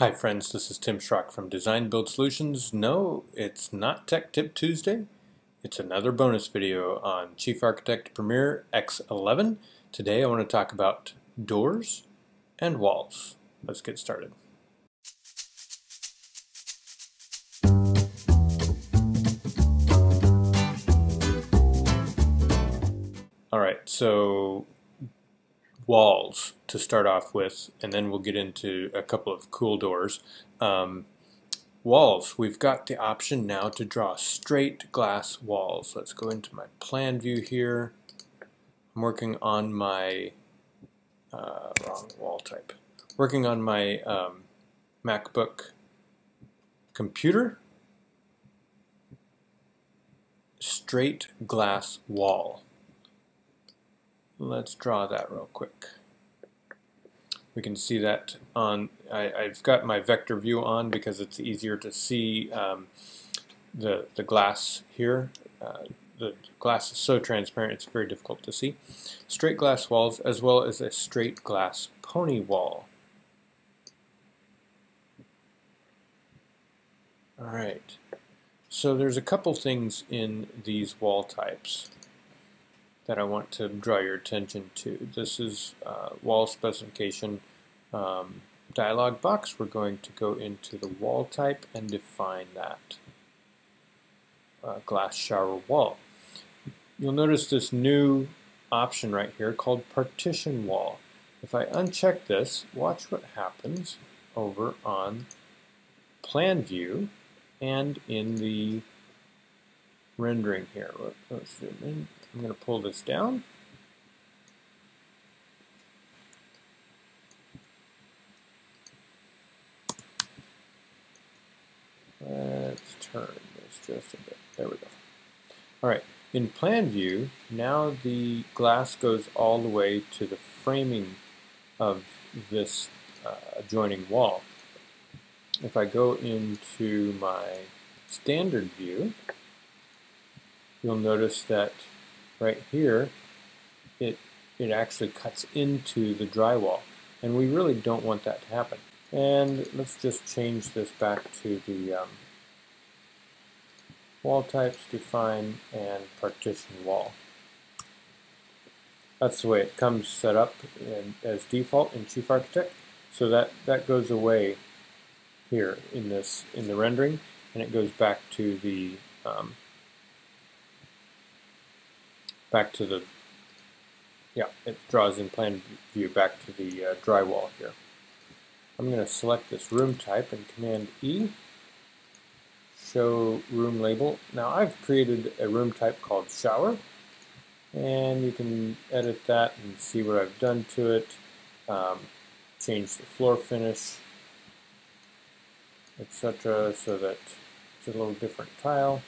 Hi friends, this is Tim Schrock from Design Build Solutions. No, it's not Tech Tip Tuesday. It's another bonus video on Chief Architect Premier X11. Today I want to talk about doors and walls. Let's get started. Alright, so walls to start off with, and then we'll get into a couple of cool doors. Walls, we've got the option now to draw straight glass walls. Let's go into my plan view here. I'm working on my wrong wall type. Working on my MacBook computer. Straight glass wall. Let's draw that real quick. We can see that on, I've got my vector view on because it's easier to see the glass here. The glass is so transparent it's very difficult to see. Straight glass walls as well as a straight glass pony wall. Alright, so there's a couple things in these wall types that I want to draw your attention to. This is wall specification dialog box. We're going to go into the wall type and define that glass shower wall. You'll notice this new option right here called partition wall. If I uncheck this, watch what happens over on plan view and in the rendering here. Let's zoom in. I'm going to pull this down. Let's turn this just a bit. There we go. Alright, in plan view, now the glass goes all the way to the framing of this adjoining wall. If I go into my standard view, you'll notice that right here, it actually cuts into the drywall, and we really don't want that to happen. And let's just change this back to the wall types, define, and partition wall. That's the way it comes set up in, as default in Chief Architect. So that goes away here in the rendering, and it goes back to the it draws in plan view back to the drywall here. I'm going to select this room type and Command E, show room label. Now I've created a room type called shower, and you can edit that and see what I've done to it. Change the floor finish, etc., so that it's a little different tile.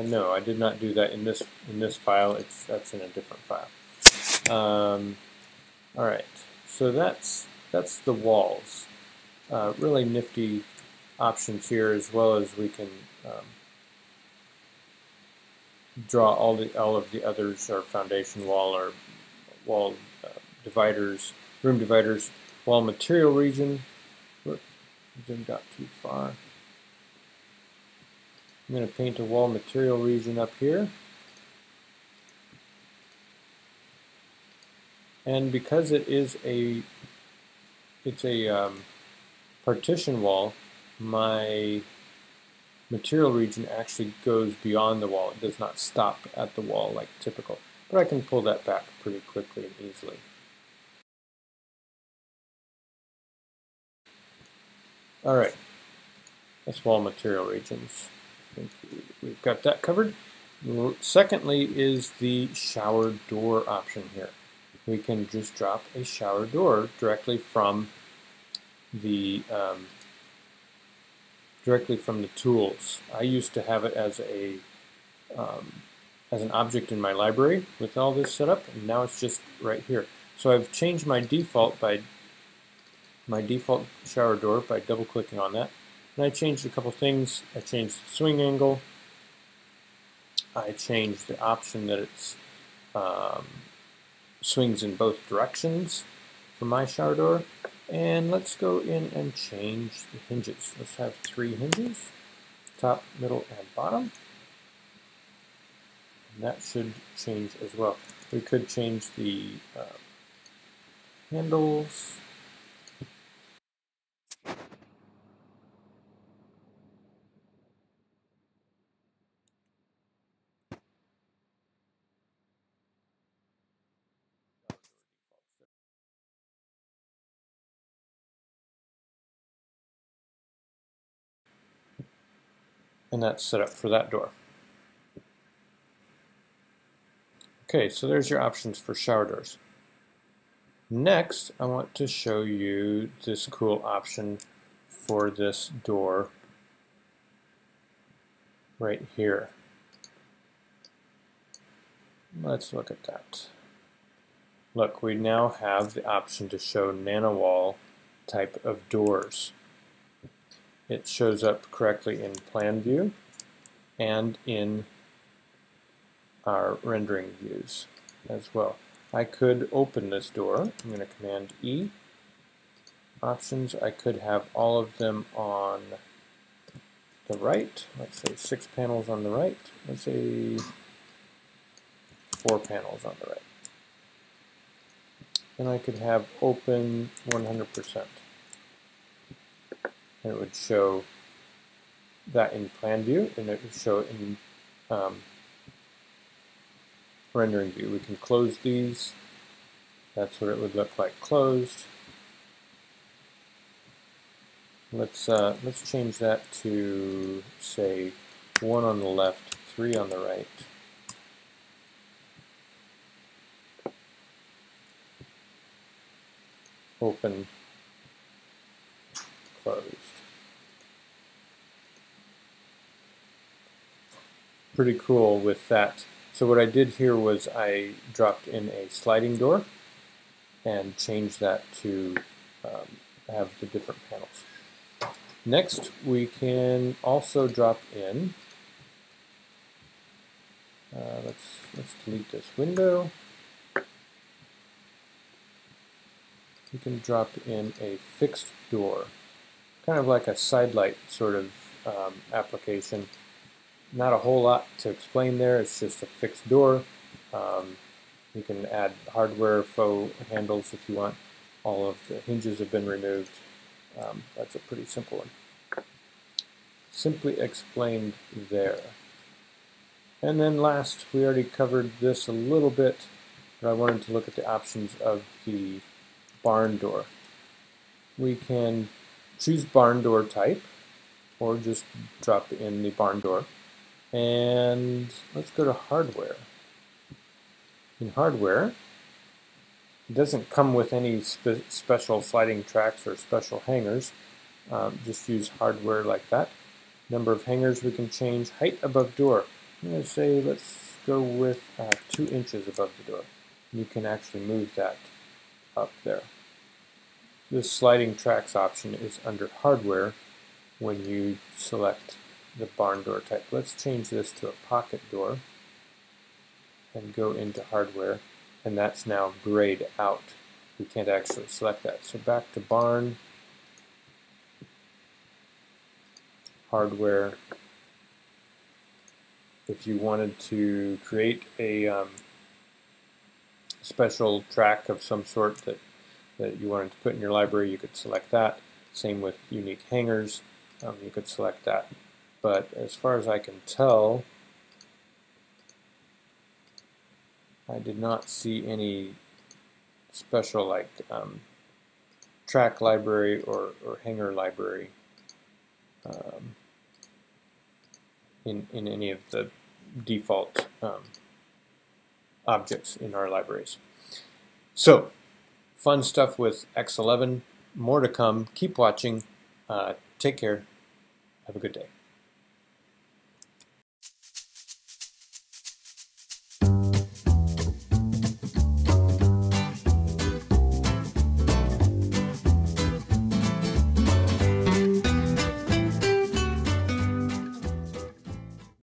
No, I did not do that in this file. That's in a different file. All right, so that's the walls. Really nifty options here, as well as we can draw all of the others, or foundation wall, or wall dividers, room dividers, wall material region. Whoops, zoomed out too far. I'm going to paint a wall material region up here. And because it is a partition wall, my material region actually goes beyond the wall. It does not stop at the wall like typical. But I can pull that back pretty quickly and easily. Alright, that's wall material regions. We've got that covered. Secondly is the shower door option here. We can just drop a shower door directly from the tools. I used to have it as a as an object in my library with all this set up, and now it's just right here. So I've changed my default shower door by double clicking on that. And I changed a couple things. I changed the swing angle. I change the option that it swings in both directions for my shower door. And let's go in and change the hinges. Let's have 3 hinges, top, middle, and bottom. And that should change as well. We could change the handles. And that's set up for that door. Okay, so there's your options for shower doors. Next, I want to show you this cool option for this door right here. Let's look at that. Look, we now have the option to show NanaWall type of doors. It shows up correctly in plan view and in our rendering views as well. I could open this door. I'm going to Command E. Options. I could have all of them on the right. Let's say 6 panels on the right. Let's say 4 panels on the right. And I could have open 100%. And it would show that in plan view, and it would show in rendering view. We can close these. That's what it would look like closed. Let's change that to say 1 on the left, 3 on the right. Open. Pretty cool with that. So what I did here was I dropped in a sliding door and changed that to have the different panels. Next, we can also drop in. Let's delete this window. We can drop in a fixed door, kind of like a sidelight sort of application. Not a whole lot to explain there, it's just a fixed door. You can add hardware faux handles if you want. All of the hinges have been removed. That's a pretty simple one. Simply explained there. And then last, we already covered this a little bit, but I wanted to look at the options of the barn door. We can choose barn door type, or just drop in the barn door. And let's go to hardware. In hardware, it doesn't come with any special sliding tracks or special hangers. Just use hardware like that. Number of hangers we can change. Height above door. I'm going to say let's go with 2 inches above the door. You can actually move that up there. This sliding tracks option is under hardware when you select the barn door type. Let's change this to a pocket door and go into hardware, and that's now grayed out. We can't actually select that. So back to barn, hardware. If you wanted to create a special track of some sort that you wanted to put in your library, you could select that. Same with unique hangers, you could select that. But as far as I can tell, I did not see any special like track library or hanger library in any of the default objects in our libraries. So, fun stuff with X11. More to come. Keep watching. Take care. Have a good day.